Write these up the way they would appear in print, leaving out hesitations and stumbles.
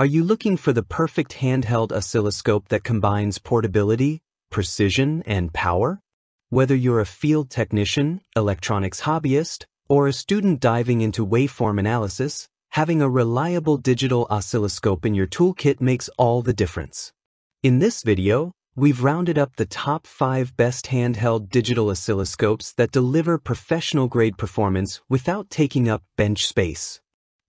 Are you looking for the perfect handheld oscilloscope that combines portability, precision, and power? Whether you're a field technician, electronics hobbyist, or a student diving into waveform analysis, having a reliable digital oscilloscope in your toolkit makes all the difference. In this video, we've rounded up the top 5 best handheld digital oscilloscopes that deliver professional-grade performance without taking up bench space.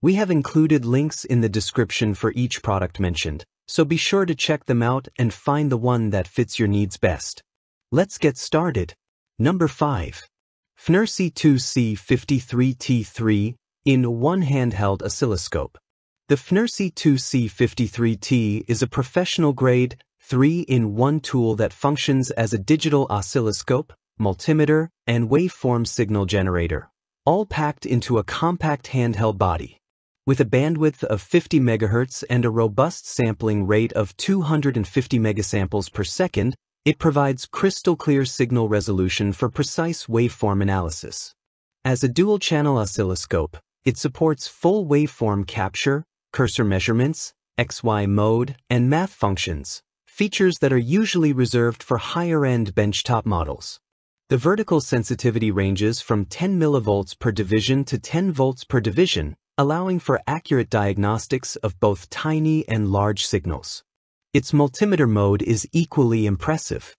We have included links in the description for each product mentioned, so be sure to check them out and find the one that fits your needs best. Let's get started. Number 5. FNIRSI 2C53T 3-in-1 handheld oscilloscope. The FNIRSI 2C53T is a professional-grade 3-in-1 tool that functions as a digital oscilloscope, multimeter, and waveform signal generator, all packed into a compact handheld body. With a bandwidth of 50 MHz and a robust sampling rate of 250 megasamples per second, it provides crystal-clear signal resolution for precise waveform analysis. As a dual-channel oscilloscope, it supports full waveform capture, cursor measurements, XY mode, and math functions, features that are usually reserved for higher-end benchtop models. The vertical sensitivity ranges from 10 millivolts per division to 10 volts per division, allowing for accurate diagnostics of both tiny and large signals. Its multimeter mode is equally impressive.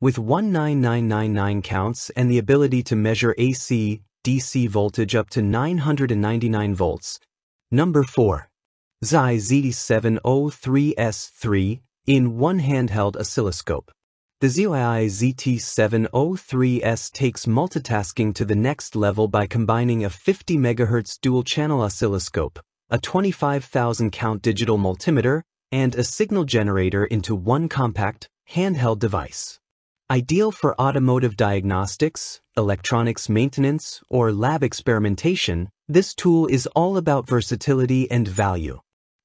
With 19999 counts and the ability to measure AC, DC voltage up to 999 volts. Number 4. ZOYI ZT-703S 3-in-1 handheld oscilloscope. The ZOYI ZT-703S takes multitasking to the next level by combining a 50 MHz dual-channel oscilloscope, a 25,000-count digital multimeter, and a signal generator into one compact, handheld device. Ideal for automotive diagnostics, electronics maintenance, or lab experimentation, this tool is all about versatility and value.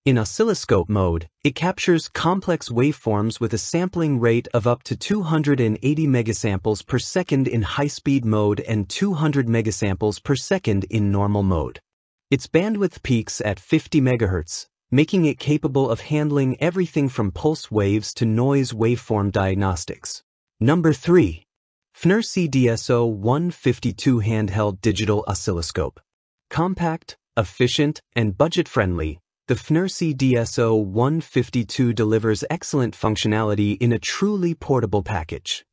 In oscilloscope mode, it captures complex waveforms with a sampling rate of up to 280 megasamples per second in high-speed mode and 200 megasamples per second in normal mode. Its bandwidth peaks at 50 megahertz, making it capable of handling everything from pulse waves to noise waveform diagnostics. Number 3. FNIRSI DSO152 handheld digital oscilloscope. Compact, efficient, and budget-friendly, the FNIRSI DSO152 delivers excellent functionality in a truly portable package.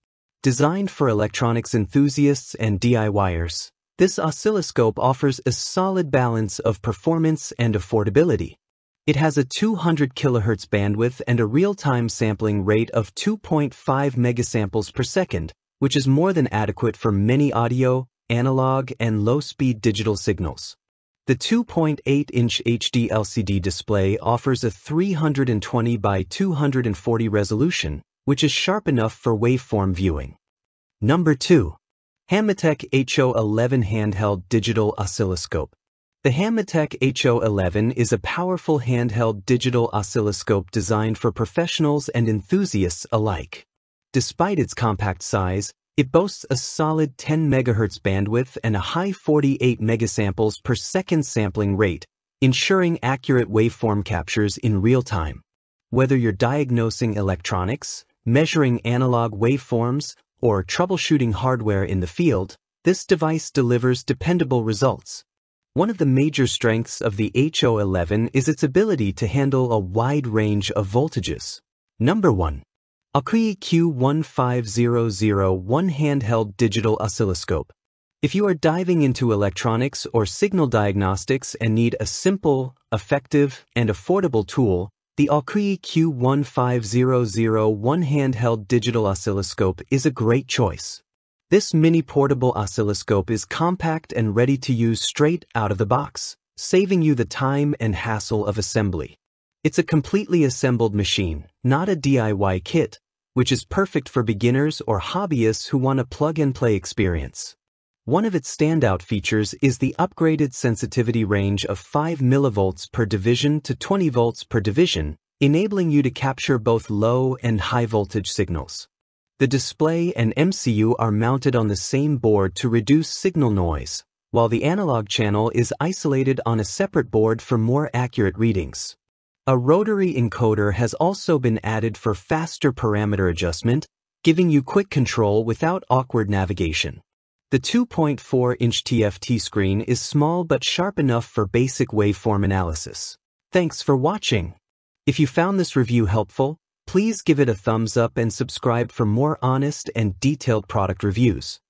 Designed for electronics enthusiasts and DIYers, this oscilloscope offers a solid balance of performance and affordability. It has a 200 kHz bandwidth and a real-time sampling rate of 2.5 megasamples per second, which is more than adequate for many audio, analog, and low-speed digital signals. The 2.8-inch HD LCD display offers a 320 by 240 resolution, which is sharp enough for waveform viewing. Number 2. HANMATEK HO11 handheld digital oscilloscope. The HANMATEK HO11 is a powerful handheld digital oscilloscope designed for professionals and enthusiasts alike. Despite its compact size, it boasts a solid 10 MHz bandwidth and a high 48 megasamples per second sampling rate, ensuring accurate waveform captures in real time. Whether you're diagnosing electronics, measuring analog waveforms, or troubleshooting hardware in the field, this device delivers dependable results. One of the major strengths of the HO11 is its ability to handle a wide range of voltages. Number 1. AUKUYEE Q15001 handheld digital oscilloscope. If you are diving into electronics or signal diagnostics and need a simple, effective, and affordable tool, the AUKUYEE Q15001 handheld digital oscilloscope is a great choice. This mini portable oscilloscope is compact and ready to use straight out of the box, saving you the time and hassle of assembly. It's a completely assembled machine, not a DIY kit, which is perfect for beginners or hobbyists who want a plug-and-play experience. One of its standout features is the upgraded sensitivity range of 5 millivolts per division to 20 volts per division, enabling you to capture both low and high voltage signals. The display and MCU are mounted on the same board to reduce signal noise, while the analog channel is isolated on a separate board for more accurate readings. A rotary encoder has also been added for faster parameter adjustment, giving you quick control without awkward navigation. The 2.4-inch TFT screen is small but sharp enough for basic waveform analysis. Thanks for watching. If you found this review helpful, please give it a thumbs up and subscribe for more honest and detailed product reviews.